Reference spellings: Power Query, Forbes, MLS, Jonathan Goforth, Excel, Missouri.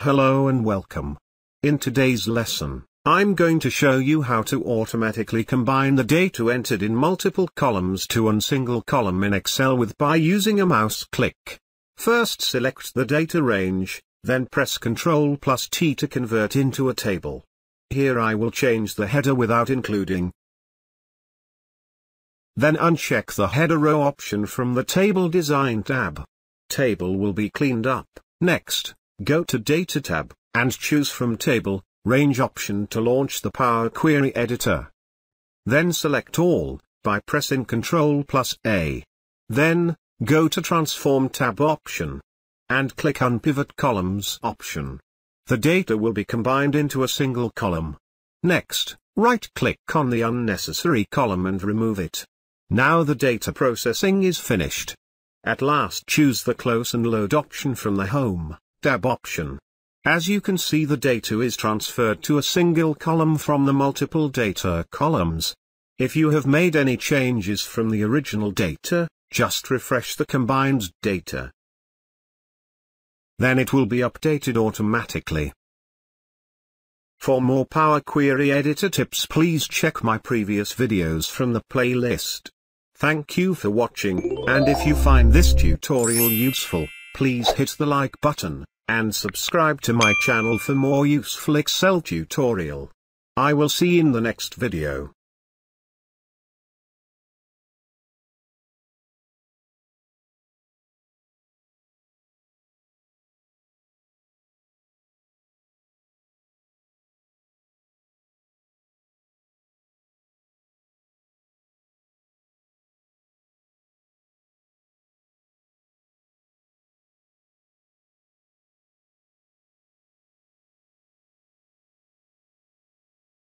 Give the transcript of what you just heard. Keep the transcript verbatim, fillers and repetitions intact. Hello and welcome. In today's lesson, I'm going to show you how to automatically combine the data entered in multiple columns to a single column in Excel with by using a mouse click. First select the data range, then press Ctrl plus T to convert into a table. Here I will change the header without including. Then uncheck the header row option from the Table Design tab. Table will be cleaned up. Next, go to Data tab, and choose from Table, Range option to launch the Power Query editor. Then select All, by pressing Ctrl plus A. Then, go to Transform tab option, and click on Pivot Columns option. The data will be combined into a single column. Next, right-click on the unnecessary column and remove it. Now the data processing is finished. At last, choose the Close and Load option from the Home tab option. As you can see, the data is transferred to a single column from the multiple data columns. If you have made any changes from the original data, just refresh the combined data. Then it will be updated automatically. For more Power Query editor tips, please check my previous videos from the playlist. Thank you for watching, and if you find this tutorial useful, please hit the like button, and subscribe to my channel for more useful Excel tutorial. I will see you in the next video.